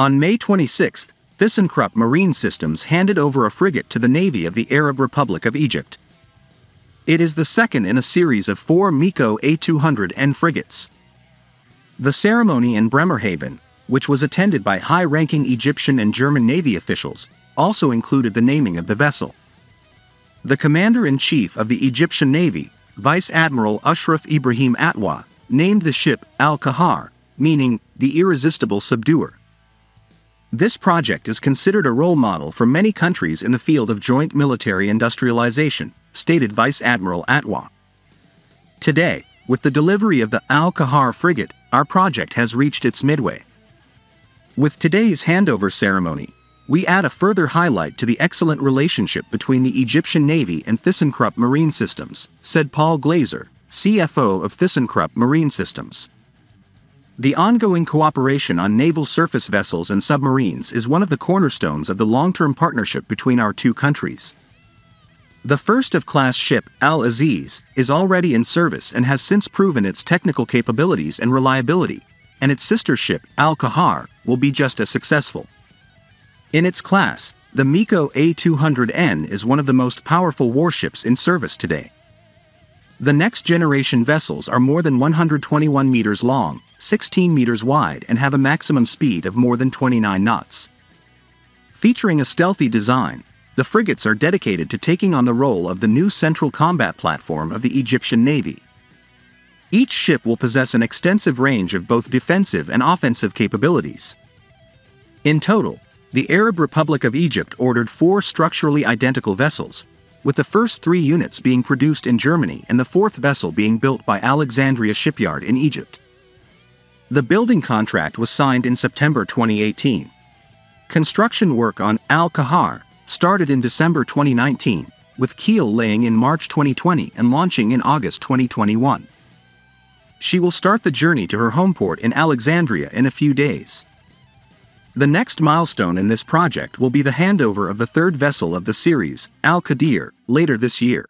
On May 26, Thyssenkrupp Marine Systems handed over a frigate to the Navy of the Arab Republic of Egypt. It is the second in a series of 4 MEKO A-200 EN frigates. The ceremony in Bremerhaven, which was attended by high-ranking Egyptian and German Navy officials, also included the naming of the vessel. The Commander-in-Chief of the Egyptian Navy, Vice Admiral Ashraf Ibrahim Atwa, named the ship AL-QAHHAR, meaning the irresistible subduer. This project is considered a role model for many countries in the field of joint military industrialization, stated Vice Admiral Atwa. Today, with the delivery of the AL-QAHHAR frigate, our project has reached its midway. With today's handover ceremony, we add a further highlight to the excellent relationship between the Egyptian Navy and Thyssenkrupp Marine Systems, said Paul Glaser, CFO of Thyssenkrupp Marine Systems. The ongoing cooperation on naval surface vessels and submarines is one of the cornerstones of the long-term partnership between our two countries. The first-of-class ship, AL-AZIZ, is already in service and has since proven its technical capabilities and reliability, and its sister ship, AL-QAHHAR, will be just as successful. In its class, the MEKO A-200 EN is one of the most powerful warships in service today. The next-generation vessels are more than 121 meters long, 16 meters wide, and have a maximum speed of more than 29 knots. Featuring a stealthy design, the frigates are dedicated to taking on the role of the new central combat platform of the Egyptian Navy. Each ship will possess an extensive range of both defensive and offensive capabilities. In total, the Arab Republic of Egypt ordered 4 structurally identical vessels, with the first 3 units being produced in Germany and the 4th vessel being built by Alexandria Shipyard in Egypt. The building contract was signed in September 2018. Construction work on AL-QAHHAR started in December 2019, with keel laying in March 2020 and launching in August 2021. She will start the journey to her home port in Alexandria in a few days. The next milestone in this project will be the handover of the 3rd vessel of the series, AL-QADEER, later this year.